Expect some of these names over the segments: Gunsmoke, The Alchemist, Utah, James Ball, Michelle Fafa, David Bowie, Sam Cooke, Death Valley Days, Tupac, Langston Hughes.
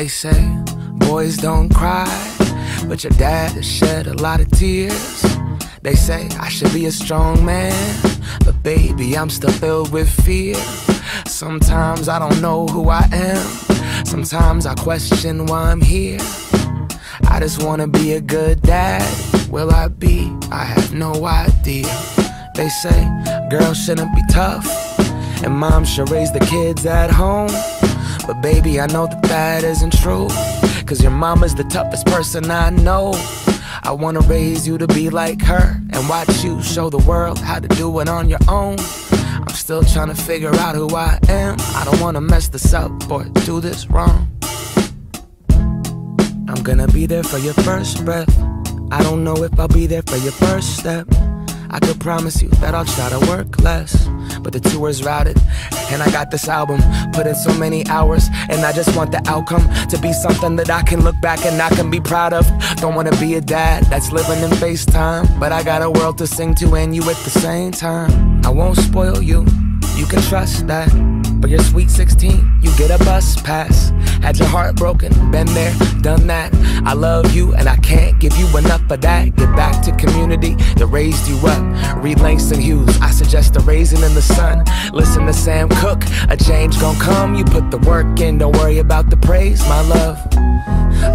They say boys don't cry, but your dad has shed a lot of tears. They say I should be a strong man, but baby, I'm still filled with fear. Sometimes I don't know who I am. Sometimes I question why I'm here. I just wanna be a good dad. Will I be? I have no idea. They say girls shouldn't be tough, and mom should raise the kids at home. But baby, I know that that isn't true, 'cause your mama's the toughest person I know. I wanna raise you to be like her, and watch you show the world how to do it on your own. I'm still trying to figure out who I am. I don't wanna mess this up or do this wrong. I'm gonna be there for your first breath. I don't know if I'll be there for your first step. I could promise you that I'll try to work less, but the tour's routed, and I got this album. Put in so many hours, and I just want the outcome to be something that I can look back and I can be proud of. Don't wanna be a dad that's living in FaceTime, but I got a world to sing to and you at the same time. I won't spoil you, you can trust that. But you're sweet 16, you get a bus pass. Had your heart broken, been there, done that. I love you and I can't give you enough of that. Get back to community that raised you up. Read Langston Hughes, I suggest The Raisin in the Sun. Listen to Sam Cooke, a change gon' come. You put the work in, don't worry about the praise, my love.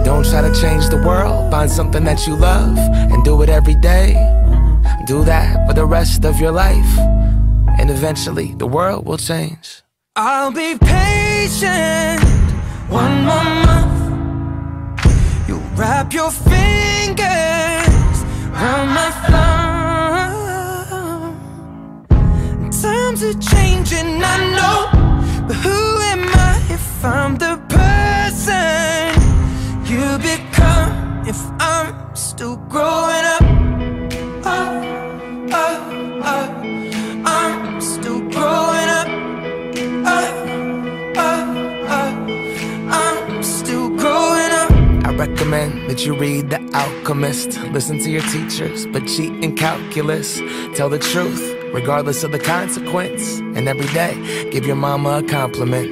Don't try to change the world, find something that you love and do it every day. Do that for the rest of your life, and eventually the world will change. I'll be patient, one more month. You wrap your fingers round my thumb. Times are changing, I know, but who am I if I'm the person you become? If I'm still growing up, I'm still growing up. I'm still growing up. I recommend that you read The Alchemist. Listen to your teachers, but cheat in calculus. Tell the truth, regardless of the consequence. And every day, give your mama a compliment.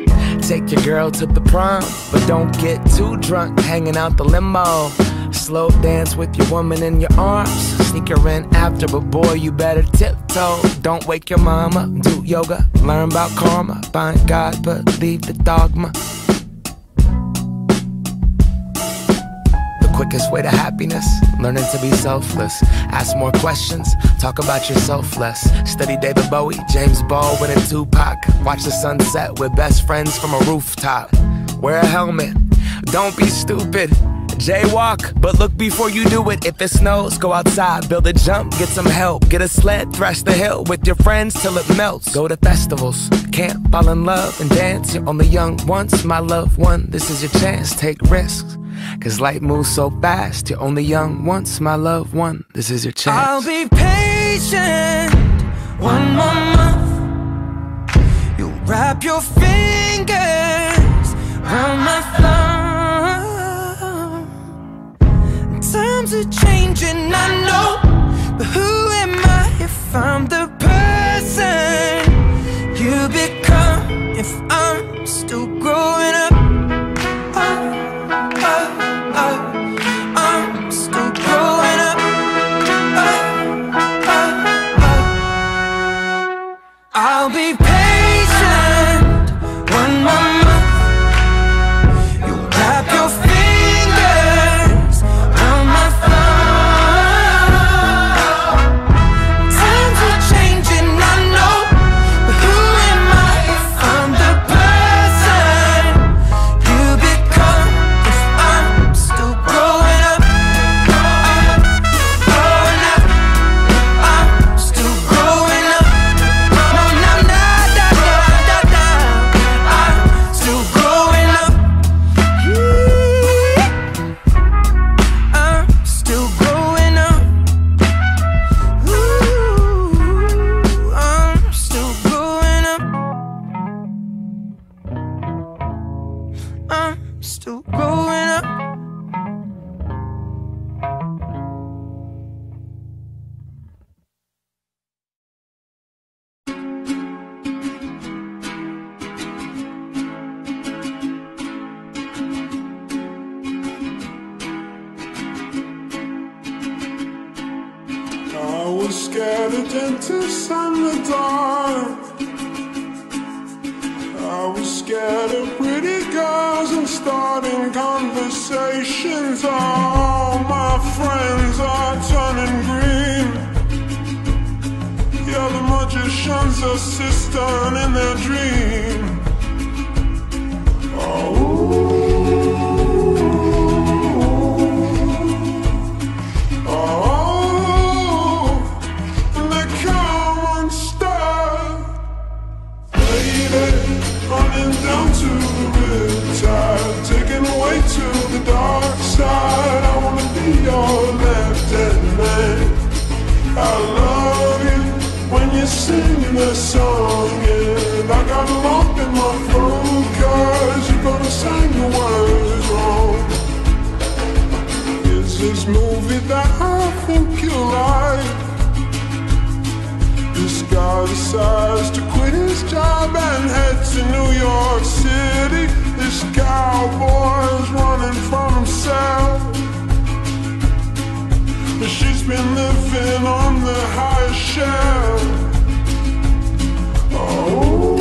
Take your girl to the prom, but don't get too drunk hanging out the limo. Slow dance with your woman in your arms. Sneak her in after, but boy, you better tiptoe. Don't wake your mama, do yoga, learn about karma. Find God, but leave the dogma. The quickest way to happiness, learning to be selfless. Ask more questions, talk about yourself less. Study David Bowie, James Ball, and Tupac. Watch the sunset with best friends from a rooftop. Wear a helmet, don't be stupid. Jaywalk, but look before you do it. If it snows, go outside, build a jump, get some help. Get a sled, thrash the hill with your friends till it melts. Go to festivals, camp, fall in love and dance. You're only young once, my loved one, this is your chance. Take risks, 'cause life moves so fast. You're only young once, my loved one, this is your chance. I'll be patient, one more month. You wrap your fingers round my thumb. Times are changing, I know, but who am I if I'm the person you become? If I'm still growing up, I'm still growing up. I'll be patient, one more month. You wrap your feet. Times are changing, I know. was scared of dentists and the dark. I was scared of pretty girls and starting conversations. All my friends are turning green. You're the magician's assistant in their dream. Oh, down to the riptide, taken away to the dark side. I wanna be your left-hand man. I love you when you're singing that song, and I got a lump in my throat, 'cause you're gonna sing the words wrong. Is this movie that I think you like? This guy decides to quit his job and head to New York City. This cowboy's running from himself. She's been living on the highest shelf. Oh,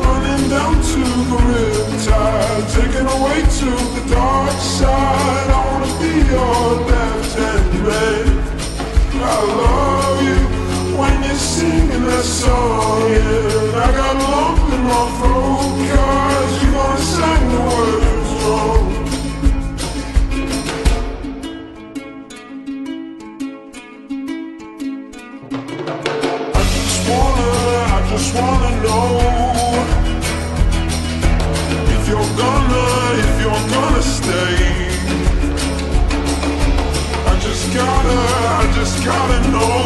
running down to the riptide, taken away to the dark side. I wanna be your left-hand man. I love you when you're singing that song, yeah. I got a lump in my throat, 'cause you're gonna sing the words wrong. I just wanna know if you're gonna stay. I just gotta know.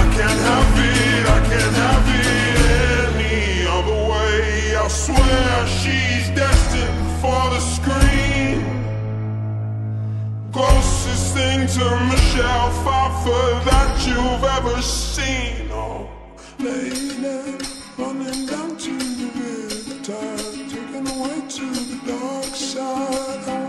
I can't have it any other way. I swear she's destined for the screen. Closest thing to Michelle Fafa that you've ever seen. Oh, lady, running down to the riptide, taken away to the dark side.